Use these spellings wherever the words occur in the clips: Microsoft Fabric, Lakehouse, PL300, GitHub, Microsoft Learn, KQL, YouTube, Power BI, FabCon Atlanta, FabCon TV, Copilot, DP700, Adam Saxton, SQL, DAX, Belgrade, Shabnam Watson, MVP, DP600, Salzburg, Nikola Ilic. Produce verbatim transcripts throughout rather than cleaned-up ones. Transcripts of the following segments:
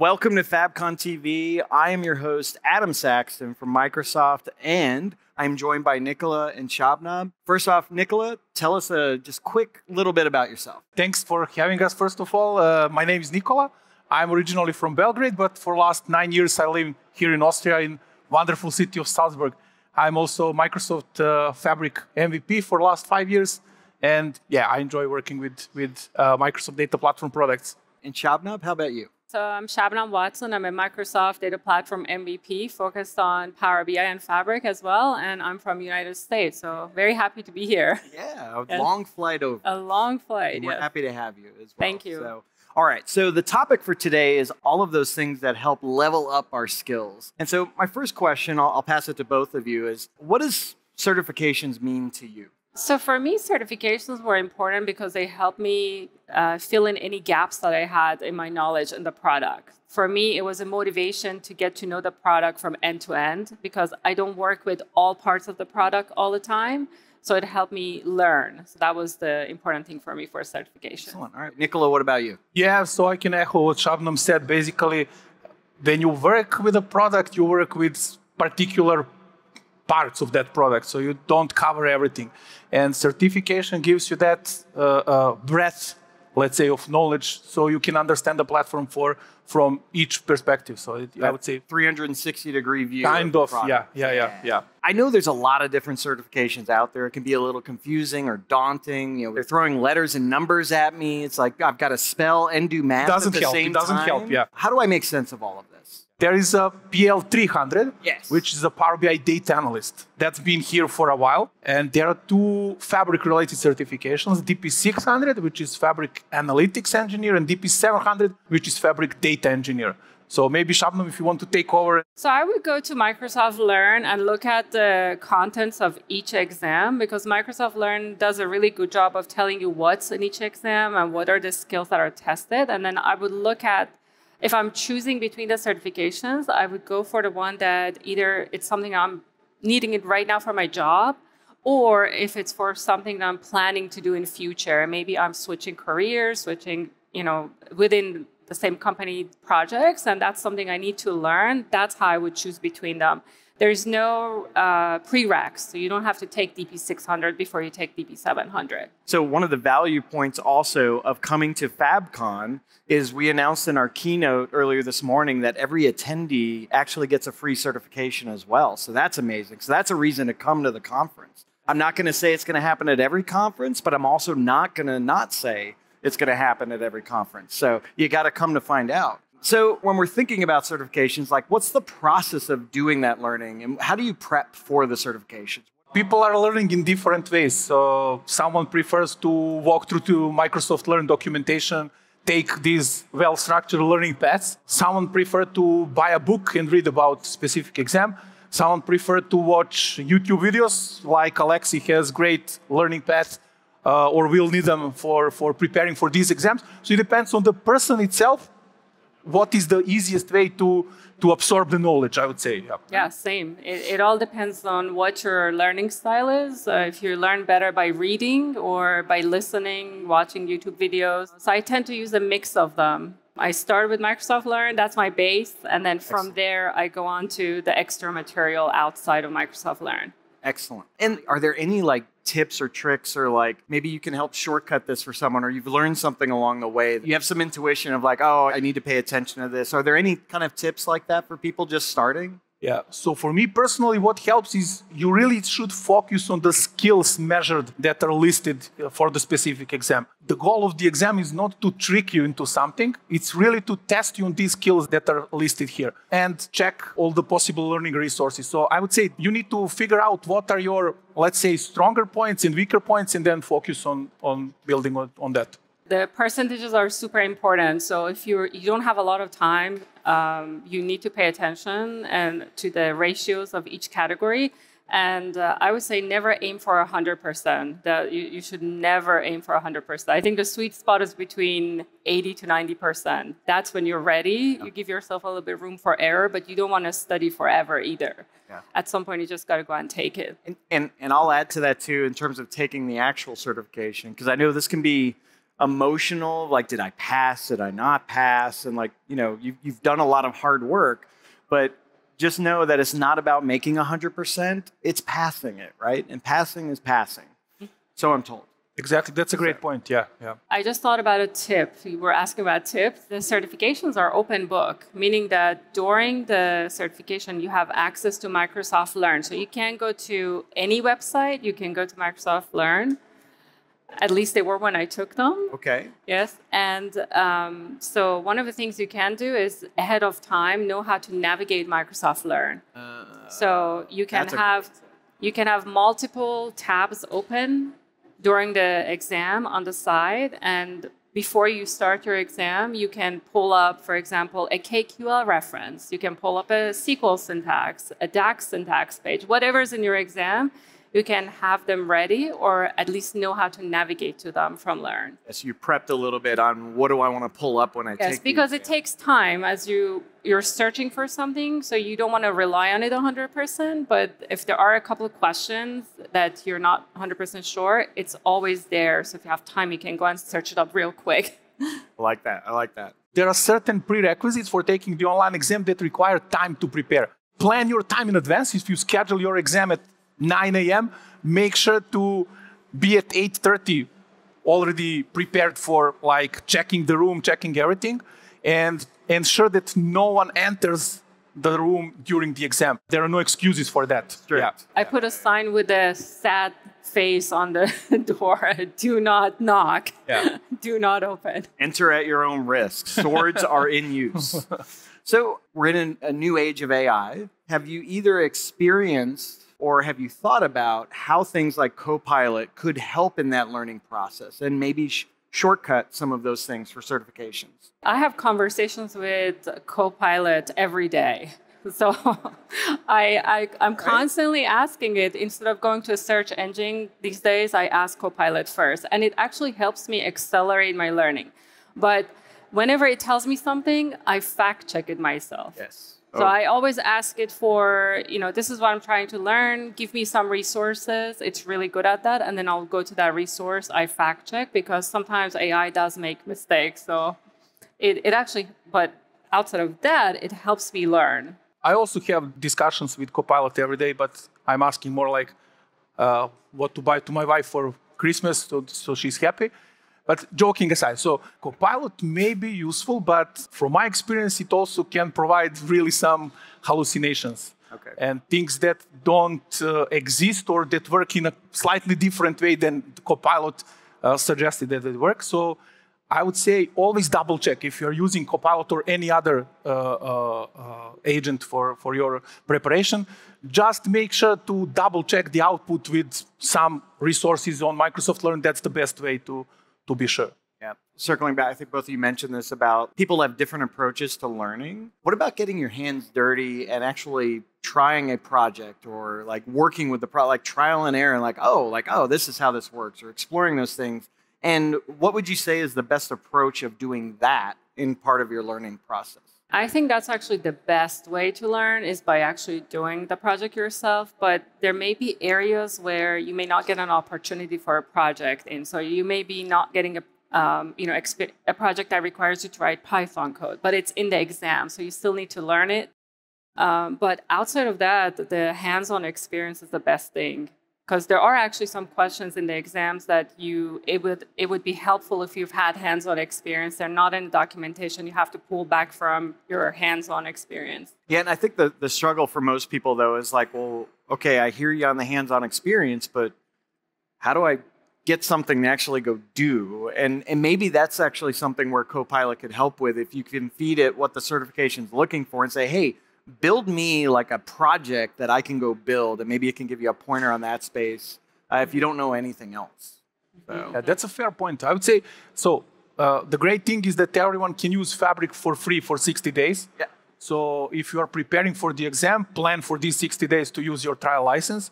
Welcome to FabCon T V. I am your host, Adam Saxton from Microsoft, and I'm joined by Nikola and Shabnam. First off, Nikola, tell us a just quick little bit about yourself. Thanks for having us, first of all. Uh, my name is Nikola. I'm originally from Belgrade, but for the last nine years, I live here in Austria in wonderful city of Salzburg. I'm also Microsoft uh, Fabric M V P for the last five years. And yeah, I enjoy working with, with uh, Microsoft Data Platform products. And Shabnam, how about you? So I'm Shabnam Watson. I'm a Microsoft Data Platform M V P focused on Power B I and Fabric as well. And I'm from the United States, so very happy to be here. Yeah, a yes. long flight over. A long flight, and we're yes. happy to have you as well. Thank you. So, all right, so the topic for today is all of those things that help level up our skills. And so my first question, I'll, I'll pass it to both of you, is what does certifications mean to you? So for me, certifications were important because they helped me uh, fill in any gaps that I had in my knowledge in the product. For me, it was a motivation to get to know the product from end to end because I don't work with all parts of the product all the time. So it helped me learn. So that was the important thing for me for certification. Excellent. All right. Nikola, what about you? Yeah, so I can echo what Shabnam said. Basically, when you work with a product, you work with particular parts of that product, so you don't cover everything. And certification gives you that uh, uh, breadth, let's say, of knowledge, so you can understand the platform for from each perspective. So it, I would say three sixty degree view. Kind of, of yeah, yeah, yeah, yeah. I know there's a lot of different certifications out there. It can be a little confusing or daunting. You know, they're throwing letters and numbers at me. It's like I've got to spell and do math at the same time. It doesn't help. Yeah. How do I make sense of all of this? There is a P L three hundred, yes. which is a Power B I data analyst. That's been here for a while. And there are two Fabric-related certifications, D P six hundred, which is Fabric Analytics Engineer, and D P seven hundred, which is Fabric Data Engineer. So maybe, Shabnam, if you want to take over. So I would go to Microsoft Learn and look at the contents of each exam, because Microsoft Learn does a really good job of telling you what's in each exam and what are the skills that are tested. And then I would look at, if I'm choosing between the certifications, I would go for the one that either it's something I'm needing it right now for my job, or if it's for something that I'm planning to do in future. Maybe I'm switching careers, switching, you know, within the same company projects, and that's something I need to learn. That's how I would choose between them. There's no uh, prereqs, so you don't have to take D P six hundred before you take D P seven hundred. So one of the value points also of coming to FabCon is we announced in our keynote earlier this morning that every attendee actually gets a free certification as well. So that's amazing. So that's a reason to come to the conference. I'm not going to say it's going to happen at every conference, but I'm also not going to not say it's going to happen at every conference. So you got to come to find out. So when we're thinking about certifications, like what's the process of doing that learning and how do you prep for the certifications? People are learning in different ways. So someone prefers to walk through to Microsoft Learn documentation, take these well-structured learning paths. Someone prefers to buy a book and read about specific exam. Someone prefers to watch YouTube videos like Alexi has great learning paths. Uh, or we'll need them for, for preparing for these exams. So it depends on the person itself, what is the easiest way to, to absorb the knowledge, I would say. Yeah, yeah same. It, it all depends on what your learning style is. Uh, if you learn better by reading or by listening, watching YouTube videos. So I tend to use a mix of them. I start with Microsoft Learn, that's my base, and then from Excellent. There I go on to the extra material outside of Microsoft Learn. Excellent. And are there any like tips or tricks or like maybe you can help shortcut this for someone or you've learned something along the way? You have some intuition of like, oh, I need to pay attention to this. Are there any kind of tips like that for people just starting? Yeah. So for me personally, what helps is you really should focus on the skills measured that are listed for the specific exam. The goal of the exam is not to trick you into something. It's really to test you on these skills that are listed here and check all the possible learning resources. So I would say you need to figure out what are your, let's say, stronger points and weaker points and then focus on, on building on, on that. The percentages are super important. So if you're, you don't have a lot of time, um, you need to pay attention and to the ratios of each category. And uh, I would say never aim for one hundred percent. That you, you should never aim for one hundred percent. I think the sweet spot is between eighty to ninety percent. That's when you're ready. Yeah. You give yourself a little bit of room for error, but you don't want to study forever either. Yeah. At some point, you just got to go and take it. And, and, and I'll add to that, too, in terms of taking the actual certification, because I know this can be emotional, like, did I pass, did I not pass? And like, you know, you've, you've done a lot of hard work, but just know that it's not about making one hundred percent, it's passing it, right? And passing is passing, so I'm told. Exactly, that's a great so, point, yeah, yeah. I just thought about a tip. You were asking about tips. The certifications are open book, meaning that during the certification, you have access to Microsoft Learn. So you can go to any website, you can go to Microsoft Learn. At least they were when I took them. Okay. Yes. And um, so one of the things you can do is ahead of time know how to navigate Microsoft Learn. Uh, so you can have you can have multiple tabs open during the exam on the side, and before you start your exam, you can pull up, for example, a K Q L reference. You can pull up a S Q L syntax, a DAX syntax page, whatever's in your exam. You can have them ready, or at least know how to navigate to them from Learn. Yes, you prepped a little bit on what do I want to pull up when I yes, take. Yes, because it takes time as you you're searching for something, so you don't want to rely on it one hundred percent. But if there are a couple of questions that you're not one hundred percent sure, it's always there. So if you have time, you can go and search it up real quick. I like that. I like that. There are certain prerequisites for taking the online exam that require time to prepare. Plan your time in advance. If you schedule your exam at nine A M, make sure to be at eight thirty already prepared for like checking the room, checking everything, and ensure that no one enters the room during the exam. There are no excuses for that. Sure. Yeah. I put a sign with a sad face on the door. Do not knock. Yeah. Do not open. Enter at your own risk. Swords are in use. So we're in a new age of A I. Have you either experienced or have you thought about how things like Copilot could help in that learning process and maybe sh shortcut some of those things for certifications? I have conversations with Copilot every day. So I, I, I'm constantly asking it. Instead of going to a search engine these days, I ask Copilot first. And it actually helps me accelerate my learning. But whenever it tells me something, I fact check it myself. Yes. So I always ask it for, you know, this is what I'm trying to learn. Give me some resources. It's really good at that. And then I'll go to that resource. I fact check because sometimes A I does make mistakes. So it, it actually, but outside of that, it helps me learn. I also have discussions with Copilot every day, but I'm asking more like uh, what to buy to my wife for Christmas so, so she's happy. But joking aside, so Copilot may be useful, but from my experience, it also can provide really some hallucinations okay. and things that don't uh, exist or that work in a slightly different way than Copilot uh, suggested that it works. So I would say always double check if you're using Copilot or any other uh, uh, uh, agent for, for your preparation. Just make sure to double check the output with some resources on Microsoft Learn. That's the best way to to be sure. Yeah. Circling back, I think both of you mentioned this about people have different approaches to learning. What about getting your hands dirty and actually trying a project or like working with the pro like trial and error and like, oh, like, oh, this is how this works or exploring those things. And what would you say is the best approach of doing that in part of your learning process? I think that's actually the best way to learn is by actually doing the project yourself, but there may be areas where you may not get an opportunity for a project, and so you may be not getting a um, you know a project that requires you to write Python code, but it's in the exam, so you still need to learn it. Um, but outside of that, the hands-on experience is the best thing because there are actually some questions in the exams that you it would it would be helpful if you've had hands-on experience. They're not in the documentation. You have to pull back from your hands-on experience. Yeah, and I think the, the struggle for most people, though, is like, well, okay, I hear you on the hands-on experience, but how do I get something to actually go do? And, and maybe that's actually something where Copilot could help with if you can feed it what the certification's looking for and say, hey, build me like a project that I can go build, and maybe it can give you a pointer on that space uh, if you don't know anything else. So. Yeah, that's a fair point. I would say, so uh, the great thing is that everyone can use Fabric for free for sixty days. Yeah. So if you are preparing for the exam, plan for these sixty days to use your trial license.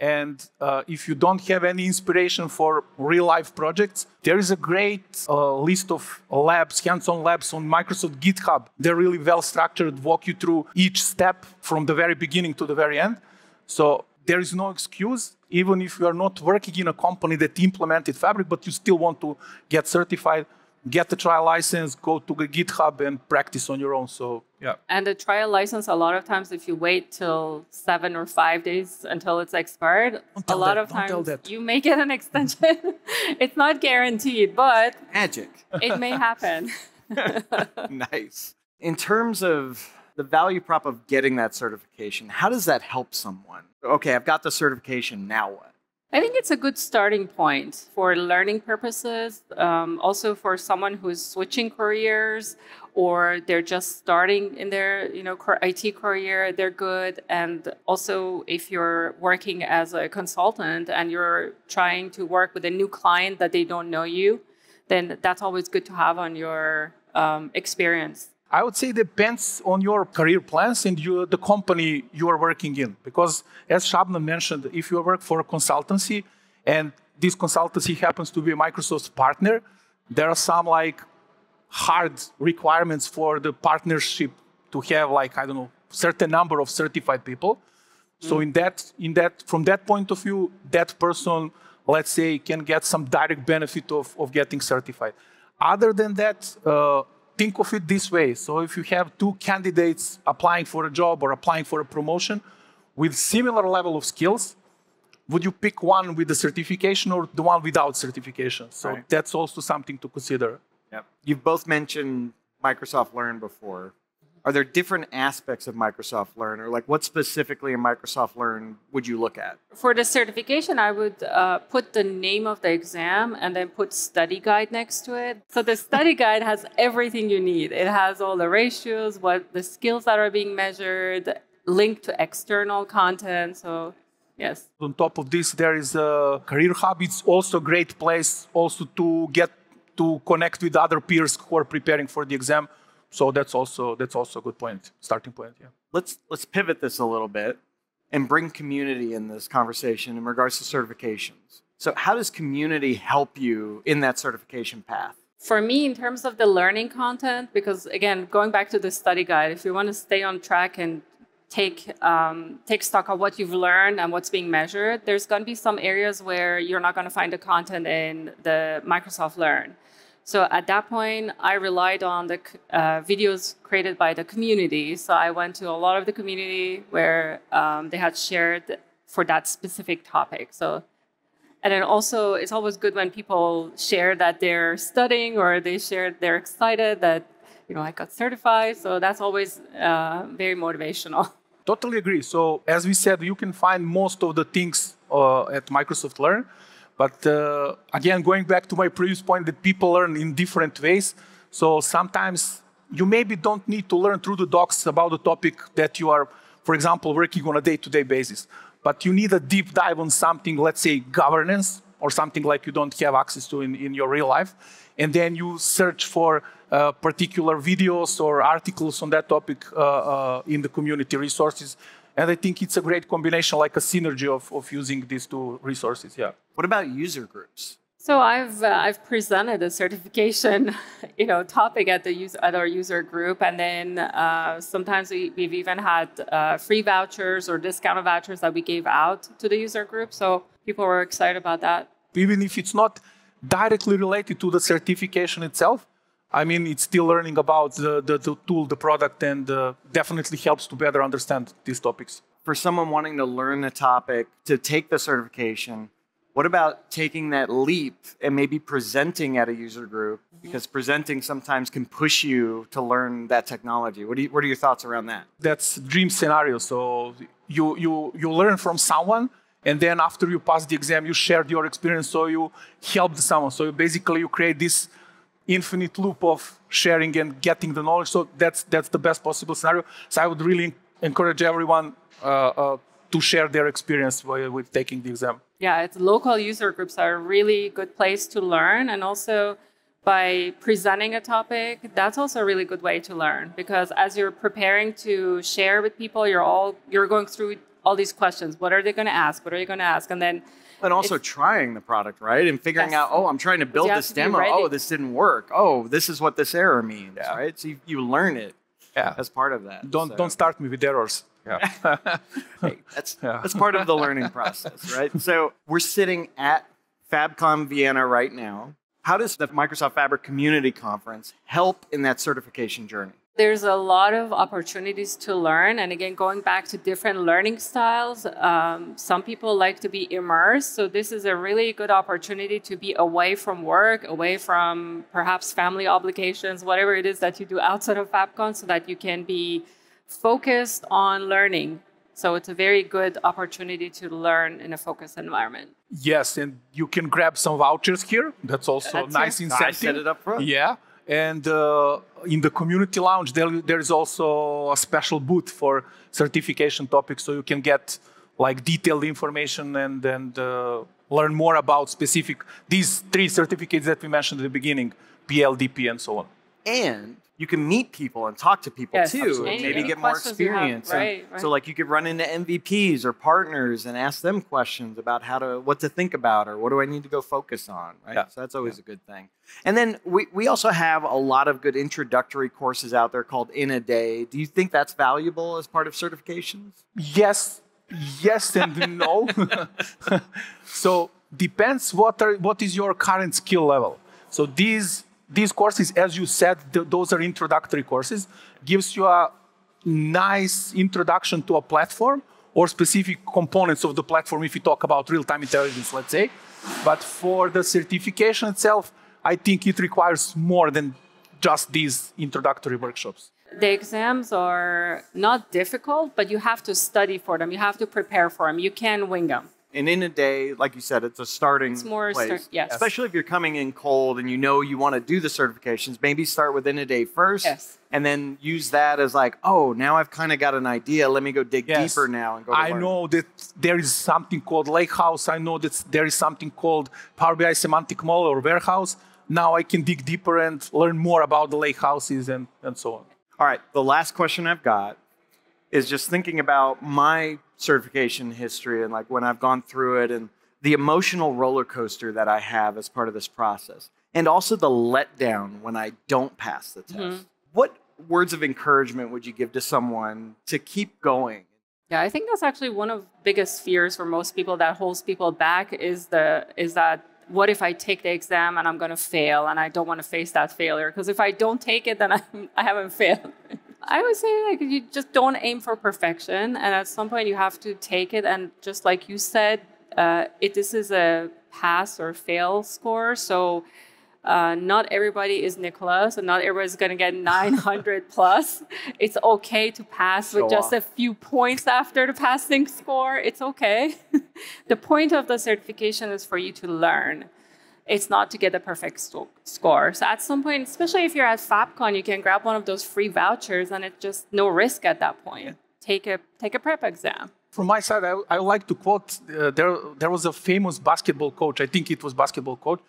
And uh, if you don't have any inspiration for real-life projects, there is a great uh, list of labs, hands-on labs on Microsoft GitHub. They're really well-structured, walk you through each step from the very beginning to the very end. So there is no excuse, even if you are not working in a company that implemented Fabric, but you still want to get certified, get a trial license, go to the GitHub and practice on your own. So, yeah. And the trial license, a lot of times, if you wait till seven or five days until it's expired, a lot that. of Don't times you may get an extension. It's not guaranteed, but magic. It may happen. Nice. In terms of the value prop of getting that certification, how does that help someone? Okay, I've got the certification, now what? I think it's a good starting point for learning purposes, um, also for someone who's switching careers or they're just starting in their you know, I T career, they're good. And also if you're working as a consultant and you're trying to work with a new client that they don't know you, then that's always good to have on your um, experience. I would say it depends on your career plans and you, the company you are working in. Because as Shabnam mentioned, if you work for a consultancy and this consultancy happens to be a Microsoft partner, there are some like hard requirements for the partnership to have like, I don't know, certain number of certified people. Mm-hmm. So in that, in that, from that point of view, that person, let's say, can get some direct benefit of, of getting certified. Other than that, uh, think of it this way. So if you have two candidates applying for a job or applying for a promotion with similar level of skills, would you pick one with the certification or the one without certification? So right. That's also something to consider. Yep. You've both mentioned Microsoft Learn before. Are there different aspects of Microsoft Learn, or like what specifically in Microsoft Learn would you look at? For the certification, I would uh, put the name of the exam and then put study guide next to it. So the study guide has everything you need. It has all the ratios, what the skills that are being measured, linked to external content. So yes. On top of this, there is a career hub. It's also a great place also to get to connect with other peers who are preparing for the exam. So that's also that's also a good point, starting point. Yeah. Let's let's pivot this a little bit and bring community in this conversation in regards to certifications. So how does community help you in that certification path? For me, in terms of the learning content, because again, going back to the study guide, if you want to stay on track and take um, take stock of what you've learned and what's being measured, there's going to be some areas where you're not going to find the content in the Microsoft Learn. So at that point, I relied on the uh, videos created by the community. So I went to a lot of the community where um, they had shared for that specific topic. So, and then also, it's always good when people share that they're studying or they share they're excited that, you know, I got certified. So that's always uh, very motivational. Totally agree. So as we said, you can find most of the things uh, at Microsoft Learn. But uh, again, going back to my previous point that people learn in different ways. So sometimes you maybe don't need to learn through the docs about the topic that you are, for example, working on a day-to-day basis. But you need a deep dive on something, let's say governance or something like you don't have access to in, in your real life. And then you search for uh, particular videos or articles on that topic uh, uh, in the community resources. And I think it's a great combination, like a synergy of, of using these two resources, yeah. What about user groups? So I've, uh, I've presented a certification you know, topic at, the user, at our user group. And then uh, sometimes we, we've even had uh, free vouchers or discounted vouchers that we gave out to the user group. So people were excited about that. Even if it's not directly related to the certification itself, I mean, it's still learning about the, the, the tool, the product, and uh, definitely helps to better understand these topics. For someone wanting to learn a topic, to take the certification, what about taking that leap and maybe presenting at a user group? Mm-hmm. Because presenting sometimes can push you to learn that technology. What, do you, what are your thoughts around that? That's dream scenario. So you, you, you learn from someone, and then after you pass the exam, you shared your experience, so you helped someone. So you basically, you create this infinite loop of sharing and getting the knowledge. So that's, that's the best possible scenario. So I would really encourage everyone uh, uh, to share their experience with, with taking the exam. Yeah, it's local user groups are a really good place to learn. And also by presenting a topic, that's also a really good way to learn. Because as you're preparing to share with people, you're, all, you're going through all these questions. What are they going to ask? What are you going to ask? And then And also it's, trying the product, right? And figuring yes. out, oh, I'm trying to build this demo. Oh, this didn't work. Oh, this is what this error means, yeah. right? So you, you learn it. yeah. as part of that. Don't so. don't start me with errors. Yeah. Hey, that's yeah. that's part of the learning process, right? So we're sitting at FabCon Vienna right now. How does the Microsoft Fabric Community Conference help in that certification journey? There's a lot of opportunities to learn. And again, going back to different learning styles, um, some people like to be immersed. So this is a really good opportunity to be away from work, away from perhaps family obligations, whatever it is that you do outside of FabCon, so that you can be focused on learning. So it's a very good opportunity to learn in a focused environment. Yes, and you can grab some vouchers here. That's also That's nice it. incentive. I set it up front. Yeah. And uh, in the community lounge, there, there is also a special booth for certification topics, so you can get like detailed information and, and uh, learn more about specific, these three certificates that we mentioned at the beginning, P L D P and so on. And you can meet people and talk to people yes, too, absolutely. and maybe yeah. get more experience. Have, right, and, right. So like you could run into M V Ps or partners and ask them questions about how to, what to think about or what do I need to go focus on, right? Yeah. So that's always yeah. a good thing. And then we, we also have a lot of good introductory courses out there called In a Day. Do you think that's valuable as part of certifications? Yes, yes and no. So depends what, are, what is your current skill level. So these... These courses, as you said, th those are introductory courses, gives you a nice introduction to a platform or specific components of the platform if you talk about real-time intelligence, let's say. But for the certification itself, I think it requires more than just these introductory workshops. The exams are not difficult, but you have to study for them. You have to prepare for them. You can wing them. And in a day, like you said, it's a starting it's more place. Start, yes. Especially if you're coming in cold and you know you want to do the certifications, maybe start with in a day first yes. and then use that as like, oh, now I've kind of got an idea. Let me go dig yes. deeper now. and go. To I learn. know that there is something called Lakehouse. I know that there is something called Power B I Semantic Model or Warehouse. Now I can dig deeper and learn more about the Lakehouses and, and so on. All right. The last question I've got is just thinking about my certification history and like when I've gone through it and the emotional roller coaster that I have as part of this process, and also the letdown when I don't pass the test. Mm-hmm. What words of encouragement would you give to someone to keep going? Yeah, I think that's actually one of the biggest fears for most people that holds people back is the is that what if I take the exam and I'm going to fail, and I don't want to face that failure, because if I don't take it, then I'm, I haven't failed. I would say, like, you just don't aim for perfection, and at some point you have to take it. And just like you said, uh, it, this is a pass or fail score, so uh, not everybody is Nikola, so not everybody's going to get nine hundred plus. It's okay to pass with just a few points after the passing score. It's okay. The point of the certification is for you to learn. It's not to get a perfect score. So at some point, especially if you're at FabCon, you can grab one of those free vouchers, and it's just no risk at that point. Yeah. Take a take a prep exam. From my side, I, I like to quote, uh, there, there was a famous basketball coach, I think it was basketball coach,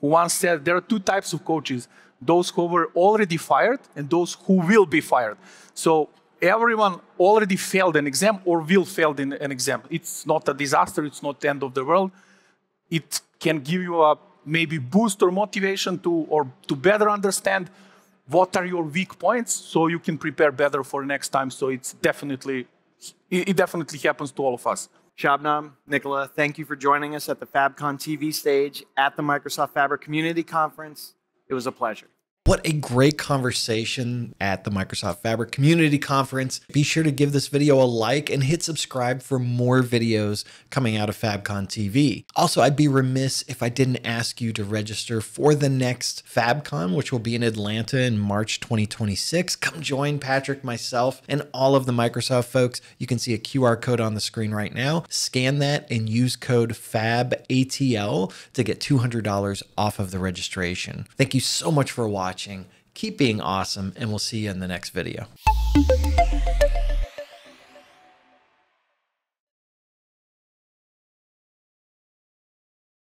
who once said there are two types of coaches, those who were already fired and those who will be fired. So everyone already failed an exam or will fail in an exam. It's not a disaster, it's not the end of the world. It can give you a maybe boost or motivation to, or to better understand what are your weak points, so you can prepare better for next time. So it's definitely, it definitely happens to all of us. Shabnam, Nikola, thank you for joining us at the FabCon T V stage at the Microsoft Fabric Community Conference. It was a pleasure. What a great conversation at the Microsoft Fabric Community Conference. Be sure to give this video a like and hit subscribe for more videos coming out of FabCon T V. Also, I'd be remiss if I didn't ask you to register for the next FabCon, which will be in Atlanta in March twenty twenty-six. Come join Patrick, myself, and all of the Microsoft folks. You can see a Q R code on the screen right now. Scan that and use code FABATL to get two hundred dollars off of the registration. Thank you so much for watching. Keep being awesome, and we'll see you in the next video.